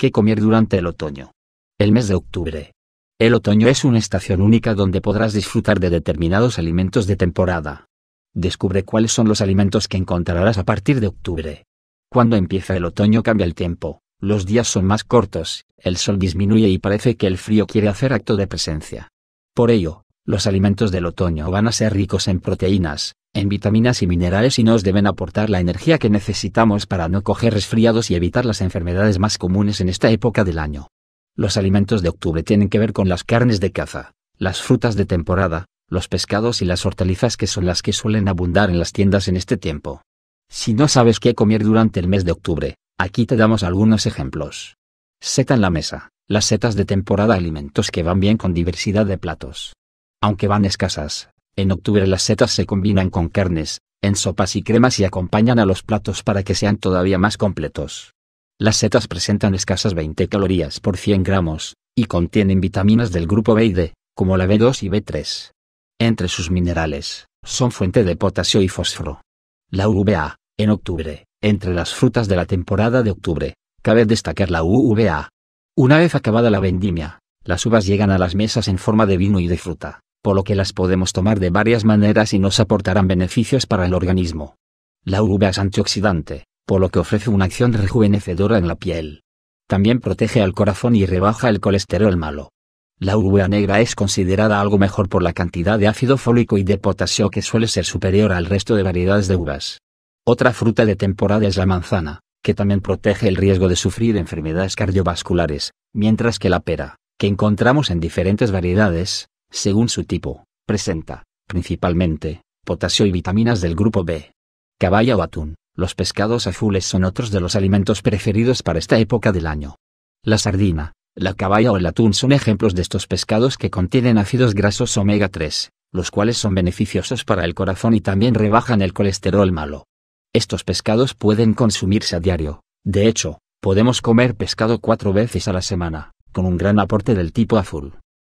que comer durante el otoño. El mes de octubre. El otoño es una estación única donde podrás disfrutar de determinados alimentos de temporada. Descubre cuáles son los alimentos que encontrarás a partir de octubre. Cuando empieza el otoño cambia el tiempo, los días son más cortos, el sol disminuye y parece que el frío quiere hacer acto de presencia. Por ello, los alimentos del otoño van a ser ricos en proteínas, en vitaminas y minerales y nos deben aportar la energía que necesitamos para no coger resfriados y evitar las enfermedades más comunes en esta época del año. Los alimentos de octubre tienen que ver con las carnes de caza, las frutas de temporada, los pescados y las hortalizas que son las que suelen abundar en las tiendas en este tiempo. Si no sabes qué comer durante el mes de octubre, aquí te damos algunos ejemplos. Seta en la mesa. Las setas de temporada, alimentos que van bien con diversidad de platos. Aunque van escasas, en octubre las setas se combinan con carnes, en sopas y cremas y acompañan a los platos para que sean todavía más completos. Las setas presentan escasas 20 calorías por 100 gramos, y contienen vitaminas del grupo B y D, como la B2 y B3. Entre sus minerales, son fuente de potasio y fósforo. La uva, en octubre, entre las frutas de la temporada de octubre, cabe destacar la uva. Una vez acabada la vendimia, las uvas llegan a las mesas en forma de vino y de fruta, por lo que las podemos tomar de varias maneras y nos aportarán beneficios para el organismo. La uva es antioxidante, por lo que ofrece una acción rejuvenecedora en la piel. También protege al corazón y rebaja el colesterol malo. La uva negra es considerada algo mejor por la cantidad de ácido fólico y de potasio que suele ser superior al resto de variedades de uvas. Otra fruta de temporada es la manzana, que también protege el riesgo de sufrir enfermedades cardiovasculares, mientras que la pera, que encontramos en diferentes variedades, según su tipo, presenta, principalmente, potasio y vitaminas del grupo B. Caballa o atún, los pescados azules son otros de los alimentos preferidos para esta época del año. La sardina, la caballa o el atún son ejemplos de estos pescados que contienen ácidos grasos omega 3, los cuales son beneficiosos para el corazón y también rebajan el colesterol malo. Estos pescados pueden consumirse a diario, de hecho, podemos comer pescado 4 veces a la semana, con un gran aporte del tipo azul.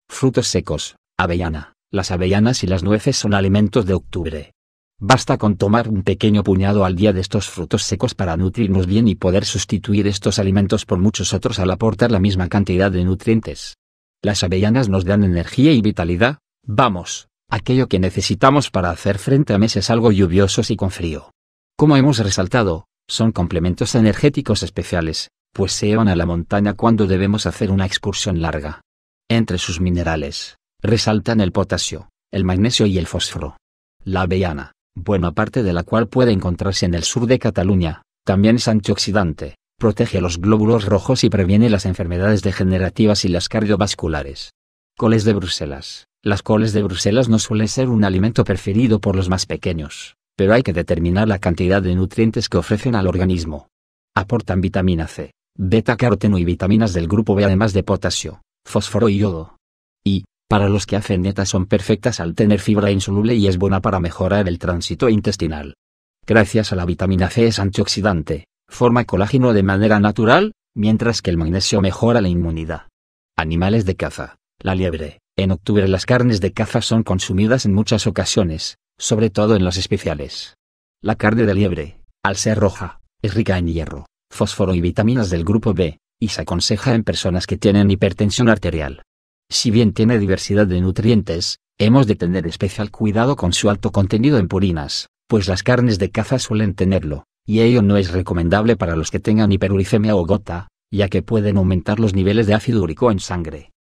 Frutos secos, avellana, las avellanas y las nueces son alimentos de octubre. Basta con tomar un pequeño puñado al día de estos frutos secos para nutrirnos bien y poder sustituir estos alimentos por muchos otros al aportar la misma cantidad de nutrientes. Las avellanas nos dan energía y vitalidad, vamos, aquello que necesitamos para hacer frente a meses algo lluviosos y con frío. Como hemos resaltado, son complementos energéticos especiales, pues se llevan a la montaña cuando debemos hacer una excursión larga. Entre sus minerales, resaltan el potasio, el magnesio y el fósforo. La avellana, buena parte de la cual puede encontrarse en el sur de Cataluña, también es antioxidante, protege los glóbulos rojos y previene las enfermedades degenerativas y las cardiovasculares. Coles de Bruselas. Las coles de Bruselas no suelen ser un alimento preferido por los más pequeños, pero hay que determinar la cantidad de nutrientes que ofrecen al organismo. Aportan vitamina C, beta-caroteno y vitaminas del grupo B además de potasio, fósforo y yodo. Y, para los que hacen dieta son perfectas al tener fibra insoluble y es buena para mejorar el tránsito intestinal. Gracias a la vitamina C es antioxidante, forma colágeno de manera natural, mientras que el magnesio mejora la inmunidad. Animales de caza. La liebre. En octubre las carnes de caza son consumidas en muchas ocasiones, sobre todo en las especiales. La carne de liebre, al ser roja, es rica en hierro, fósforo y vitaminas del grupo B, y se aconseja en personas que tienen hipertensión arterial. Si bien tiene diversidad de nutrientes, hemos de tener especial cuidado con su alto contenido en purinas, pues las carnes de caza suelen tenerlo, y ello no es recomendable para los que tengan hiperuricemia o gota, ya que pueden aumentar los niveles de ácido úrico en sangre.